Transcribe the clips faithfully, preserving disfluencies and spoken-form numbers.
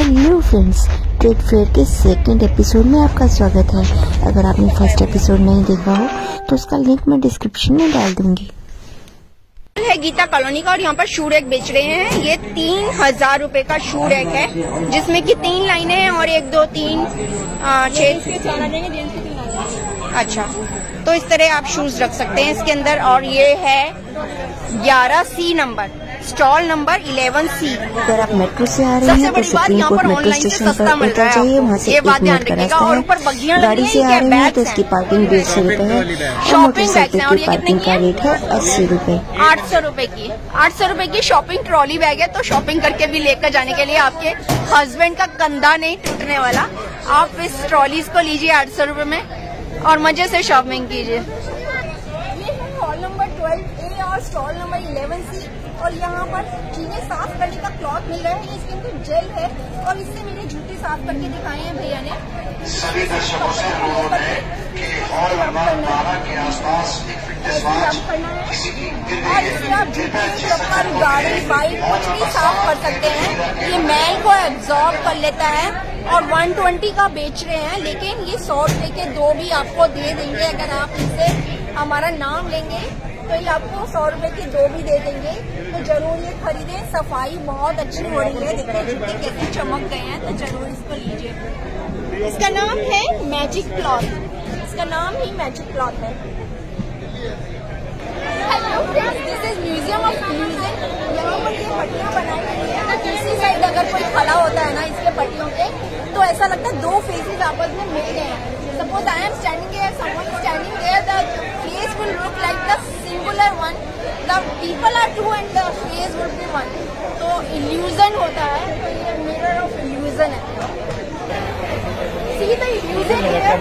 Hello friends, trade fair के second episode में आपका स्वागत है। अगर आपने फर्स्ट एपिसोड नहीं देखा हो तो उसका लिंक मैं डिस्क्रिप्शन में डाल दूंगी। है गीता कॉलोनी का और यहाँ पर शू रैक बेच रहे हैं। ये तीन हजार रूपए का शू रैक है जिसमें कि तीन लाइनें हैं और एक दो तीन छह। अच्छा, तो इस तरह आप शूज रख सकते हैं इसके अंदर। और ये है ग्यारह C number, stall number eleven C. अगर आप मेट्रो से आ रहे हैं तो सुप्रीम कोर्ट मेट्रो स्टेशन पर उतर जाइए, वहाँ से एक मिनट का रास्ता है। गाड़ी से आ रहे हैं तो इसकी पार्किंग डेढ़ सौ रूपए है और मोटरसाइकिल की पार्किंग का रेट है अस्सी रूपए आठ सौ रूपए की आठ सौ रूपए की शॉपिंग ट्रॉली बैग है, तो शॉपिंग करके भी लेकर जाने के लिए आपके हस्बैंड का कंधा नहीं टूटने वाला। आप इस ट्रॉलीज को लीजिए आठ सौ रूपए में और मजे से शॉपिंग कीजिए। हॉल नंबर ट्वेल्व ए और स्टॉल नंबर इलेवन सी। और यहाँ पर चीजें साफ करने का क्लॉथ मिल रहा है, इसके अंदर जेल है और इससे मेरे जूते साफ करके दिखाए हैं भैया ने। सभी दर्शकों से अनुरोध है कि हॉल नंबर बारह के आसपास एक फिटनेस वॉच किसी की और इससे आप जूते, चप्पल, गाड़ी, बाइक कुछ भी साफ कर सकते हैं। ये मैल को एब्जॉर्ब कर लेता है और वन ट्वेंटी का बेच रहे हैं, लेकिन ये सौ रूपये के दो भी आपको दे देंगे अगर आप इनसे हमारा नाम लेंगे तो ये आपको सौ रुपए के दो भी दे देंगे। तो जरूर ये खरीदें, सफाई बहुत अच्छी हो रही है। देखिए जूते कैसे चमक गए हैं, तो जरूर इसको लीजिए। इसका नाम है मैजिक क्लॉथ, इसका नाम ही मैजिक क्लॉथ है। Hello friends, this is museum of illusion. यहाँ पर ये पट्टियाँ बनाई गई है, दूसरी साइड अगर कोई खड़ा होता है ना इसके पट्टियों पे तो ऐसा लगता है दो फेसेस आपस में मिल गए हैं। Suppose I am standing here, someone is standing there, the face will look like the singular one. The people are two and the face will be one. So illusion होता है, तो ये mirror of illusion है। See the illusion here.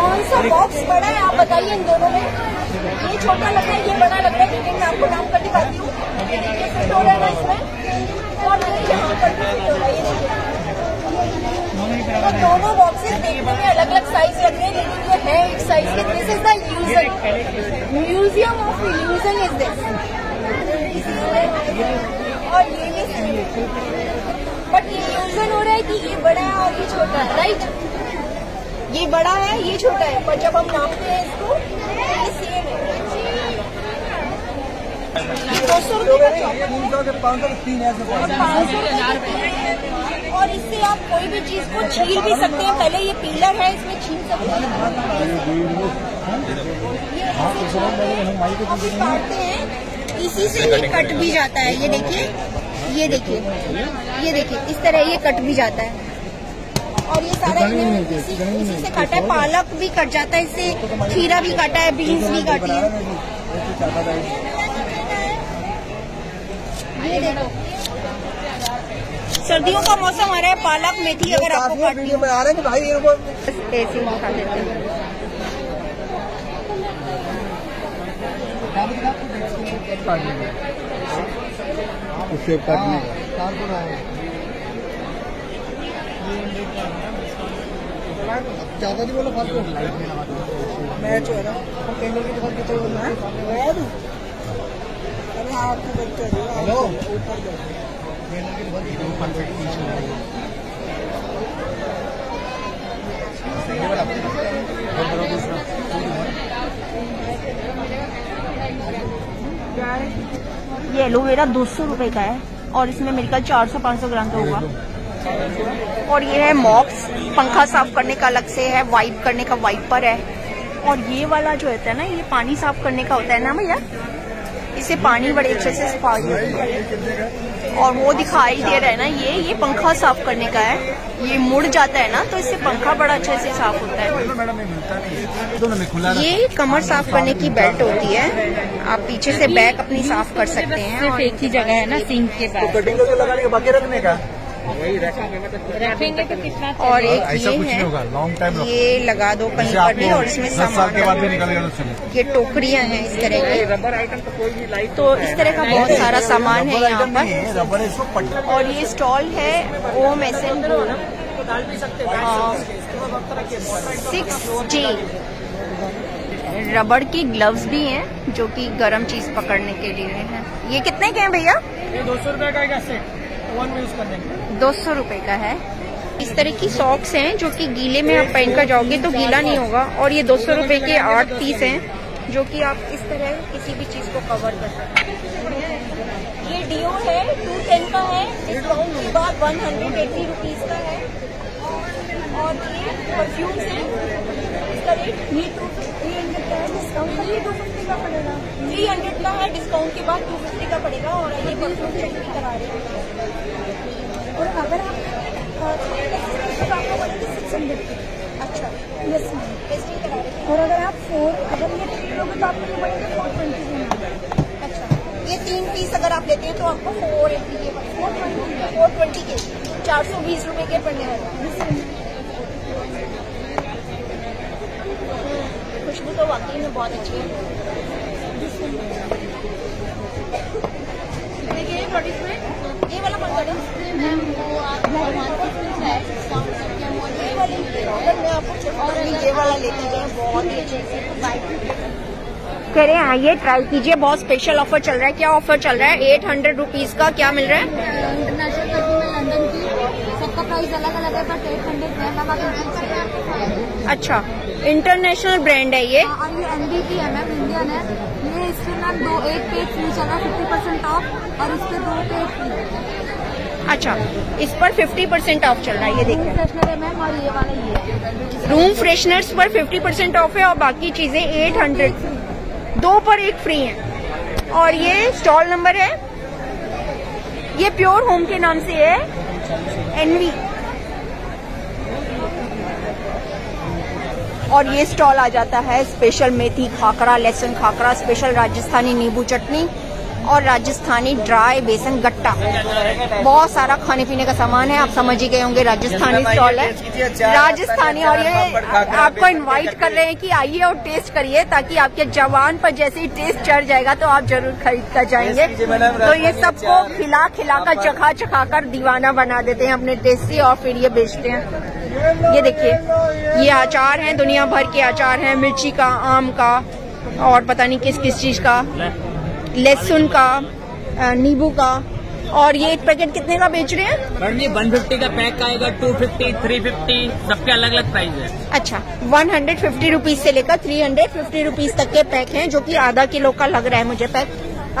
कौन सा box बड़ा है आप बताइए इन दोनों में। ये छोटा लग रहा है, ये बड़ा लग रहा है, लेकिन आपको नाम पर दिखाती हूँ। ये देखिए फिट हो रहा है ना इसमें और ये यहाँ पर भी फिट हो रहा है। ये देखिए तो दोनों बॉक्सेस देखने में अलग अलग साइज लग रहे हैं, लेकिन ये है एक साइज के। This is the illusion, museum of illusion is this. और ये बट इल्यूजन हो रहा है कि ये बड़ा है और ये छोटा है, राइट। ये बड़ा है, ये छोटा है, पर जब हम नापते हैं इसको ये सेम है। दो सौ रुपये का, और इससे आप कोई भी चीज को छील भी सकते हैं। पहले ये पिलर है, इसमें छील सकते हैं, ये ऐसे काटते हैं, इसी से ये कट भी जाता है। ये देखिए, ये देखिए, ये देखिए, इस तरह ये कट भी जाता है। और ये सारा इसी, इसी से काटा है। पालक भी कट जाता है इससे, खीरा भी काटा है, बीन्स भी काटी है। ये देखो, सर्दियों का मौसम आ रहा है, पालक, मेथी अगर आपको काटनी है बना रहे हैं भाई, ये लोग ऐसे ही खा लेते हैं। उससे काटने ज्यादा नहीं बोलो, फल मैं जो है ना कैंडल की दुकान कितने बोलना है। अरे आपको हेलो ऊपर जाओ, ये एलोवेरा दो सौ रुपए का है और इसमें मिलकर चार सौ पाँच सौ ग्राम का होगा। और ये है मॉप्स, पंखा साफ करने का अलग से है, वाइप करने का वाइपर है। और ये वाला जो होता है ना, ये पानी साफ करने का होता है ना भैया, इससे पानी बड़े अच्छे से साफ होता है। और वो दिखाई दे रहा है ना, ये ये पंखा साफ करने का है, ये मुड़ जाता है ना तो इससे पंखा बड़ा अच्छे से साफ होता है। ये कमर साफ करने की बेल्ट होती है, आप पीछे से बैक अपनी साफ कर सकते हैं। सिर्फ एक ही जगह है ना, सिंक के साथ कटिंग को लगाने के बाकी रखने का रखेंगे तो कितना। और एक ये है, ये लगा दो कहीं पर भी और इसमें सामान, ये टोकरियां हैं इस तरह की, रबर आइटम तो कोई भी लाइट, तो इस तरह का बहुत सारा सामान है यहाँ पर। और ये स्टॉल है Om S N six D. रबड़ की ग्लव्स भी हैं जो कि गर्म चीज पकड़ने के लिए हैं। ये कितने के हैं भैया? दो सौ रूपये का सेट। ओवन में यूज कर देंगे। दो सौ रुपए का है। इस तरह की सॉक्स हैं जो कि गीले में आप पहन कर जाओगे तो गीला नहीं होगा। और ये दो सौ रुपए के आठ पीस हैं जो कि आप इस तरह किसी भी चीज को कवर कर सकते हैं। ये डियो है, टू टेन का है, डिस्काउंट के बाद वन हंड्रेड एट्टी रुपीज का है। और ये परफ्यूम है, इसका रेट थ्री हंड्रेड का है, डिस्काउंट का टू फिफ्टी का पड़ेगा। थ्री हंड्रेड का है, डिस्काउंट के बाद टू फिफ्टी का पड़ेगा। और ये परफ्यूम चेक भी करा रहे हैं। और अगर आपको बोलेंगे सिक्स हंड्रेड की, अच्छा यस मैम, टेस्टिंग करा रहे हैं। और अगर आप फोर अगर ये तीन लोगे तो आपको बोलेंगे फोर ट्वेंटी की। अच्छा, ये तीन पीस अगर आप लेते हैं तो आपको फोर एट्टी के फोर ट्वेंटी के चार सौ बीस रुपये के पड़ने वाले। खुशबू तो वाकई में बहुत अच्छी है। देखिए ये प्रोडक्ट में ये वाला पंखा मैम वो आप मैं आपको ये वाला लेके गए, बहुत ही अच्छे करें। आइए ट्राई कीजिए, बहुत स्पेशल ऑफर चल रहा है। क्या ऑफर चल रहा है? एट हंड्रेड रुपीज का क्या मिल रहा है? इंटरनेशनल कंट्री में लंदन की सबका प्राइस अलग अलग है, बट एट हंड्रेड। अच्छा, इंटरनेशनल ब्रांड है ये। और ये एम डी की है मैम, इंडियन है ये। इस पर मैम दो एक पेज फ्री चल रहा है, फिफ्टी परसेंट ऑफ। और इस पर दो पेज फ्री। अच्छा, इस पर फिफ्टी परसेंट ऑफ चल रहा है। ये देखिए रूम फ्रेशनर है मैम, और ये वाला ये रूम फ्रेशनर्स पर फिफ्टी परसेंट ऑफ है। और बाकी चीजें एट हंड्रेड दो पर एक फ्री है। और ये स्टॉल नंबर है, ये प्योर होम के नाम से है, एनवी। और ये स्टॉल आ जाता है स्पेशल मेथी खाकरा, लहसुन खाकरा, स्पेशल राजस्थानी नींबू चटनी और राजस्थानी ड्राई बेसन गट्टा। बहुत सारा खाने पीने का सामान है। आप समझ ही गए होंगे राजस्थानी स्टॉल है, राजस्थानी। और ये आपको इनवाइट कर रहे हैं कि आइए और टेस्ट करिए, ताकि आपके जवान पर जैसे ही टेस्ट चढ़ जाएगा तो आप जरूर खरीद कर जाएंगे। तो ये सबको खिला खिला कर चखा चखा कर दीवाना बना देते हैं अपने टेस्ट से, और फिर ये बेचते हैं। ये देखिए ये अचार है, दुनिया भर के अचार है, मिर्ची का, आम का, और पता नहीं किस किस चीज का, लहसुन का, नींबू का। और ये एक पैकेट कितने का बेच रहे हैं? मैडम वन फिफ्टी का पैक आएगा, टू फिफ्टी, थ्री फिफ्टी, सबके अलग अलग प्राइस है। अच्छा, वन हंड्रेड फिफ्टी रुपीज से लेकर थ्री हंड्रेड फिफ्टी रुपीज तक के पैक हैं, जो कि आधा किलो का लग रहा है मुझे पैक।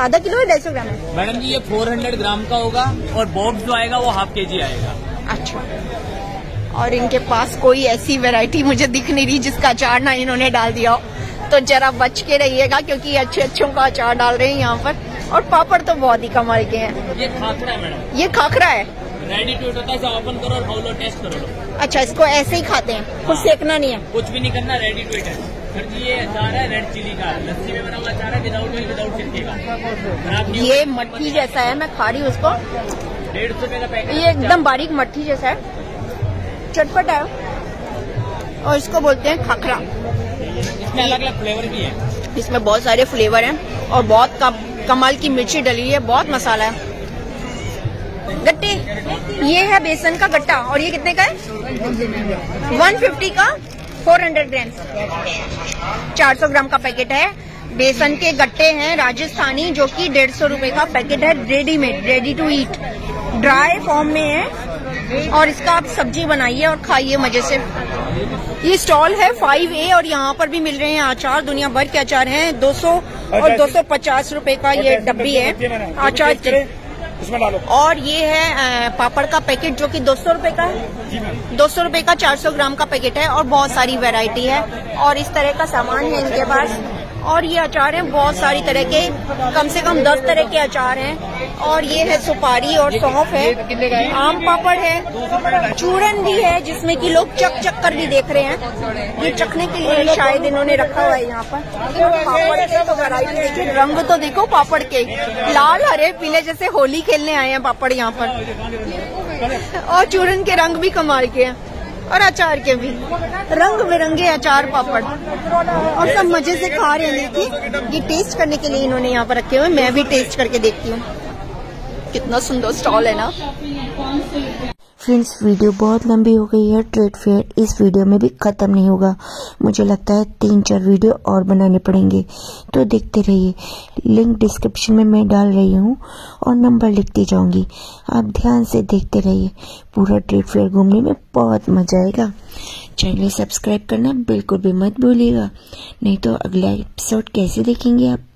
आधा किलो है, ढाई सौ ग्राम है मैडम जी। ये फोर हंड्रेड ग्राम का होगा, और बॉक्स जो आएगा वो हाफ के जी आएगा। अच्छा, और इनके पास कोई ऐसी वेरायटी मुझे दिख नहीं रही जिसका अचार ना इन्होंने डाल दिया हो, तो जरा बच के रहिएगा, क्योंकि अच्छे अच्छों का अचार डाल रहे हैं यहाँ पर। और पापड़ तो बहुत ही कमाल के हैं। ये खाखरा है मैडम, ये खाखरा है, रेडी टू ईट होता है, इसे ओपन करो और खाओ लो, टेस्ट करो लो। अच्छा, इसको ऐसे ही खाते हैं, कुछ सेकना नहीं है, कुछ भी नहीं करना, रेडी टू ईट है। सर जी ये अचार है रेड चिली का, लस्सी में बना हुआ अचार है, विदाउट ऑयल विदाउट छिलके का। ये मट्ठी जैसा है, मैं खा रही हूँ उसको। डेढ़ सौ रुपए का पैकेट, ये एकदम बारीक मट्ठी जैसा है, चटपट है, और इसको बोलते हैं खाखरा। इसमें अलग अलग फ्लेवर भी है, इसमें बहुत सारे फ्लेवर हैं। और बहुत कम, कमाल की मिर्ची डली है, बहुत मसाला है। गट्टे, ये है बेसन का गट्टा। और ये कितने का है? वन फिफ्टी का फोर हंड्रेड ग्राम, चार सौ ग्राम का पैकेट है। बेसन के गट्टे हैं राजस्थानी, जो कि डेढ़ सौ रूपये का पैकेट है, readymade, ready to eat, dry form में है। और इसका आप सब्जी बनाइए और खाइए मजे से। ये स्टॉल है फाइव ए, और यहाँ पर भी मिल रहे हैं अचार, दुनिया भर के अचार हैं। दो सौ और दो सौ पचास रुपए का ये डब्बी है अचार की। और ये है पापड़ का पैकेट, जो कि दो सौ रुपए का है, दो सौ रुपए का चार सौ ग्राम का पैकेट है। और बहुत सारी वैरायटी है, और इस तरह का सामान है इनके पास। और ये अचार हैं बहुत सारी तरह के, कम से कम दस तरह के अचार हैं। और ये है सुपारी और सौंफ है, आम पापड़ है, चूरन भी है, जिसमें कि लोग चक चक कर भी देख रहे हैं। ये चखने के लिए शायद इन्होंने रखा हुआ है यहाँ पर। पापड़ के तो वैरायटी देखिए, रंग तो देखो पापड़ के, लाल हरे पीले, जैसे होली खेलने आए हैं पापड़ यहाँ पर। और चूरन के रंग भी कमाल के हैं, और अचार के भी रंग बिरंगे अचार पापड़, और सब मजे से खा रहे हैं। देखिए ये टेस्ट करने के लिए इन्होंने यहाँ पर रखे हुए, मैं भी टेस्ट करके देखती हूँ। कितना सुंदर स्टॉल है ना। फ्रेंड्स वीडियो बहुत लंबी हो गई है। ट्रेड फेयर इस वीडियो में भी ख़त्म नहीं होगा, मुझे लगता है तीन चार वीडियो और बनाने पड़ेंगे, तो देखते रहिए। लिंक डिस्क्रिप्शन में मैं डाल रही हूँ और नंबर लिखती जाऊँगी, आप ध्यान से देखते रहिए। पूरा ट्रेड फेयर घूमने में बहुत मज़ा आएगा। चैनल सब्सक्राइब करना बिल्कुल भी मत भूलिएगा, नहीं तो अगला एपिसोड कैसे देखेंगे आप।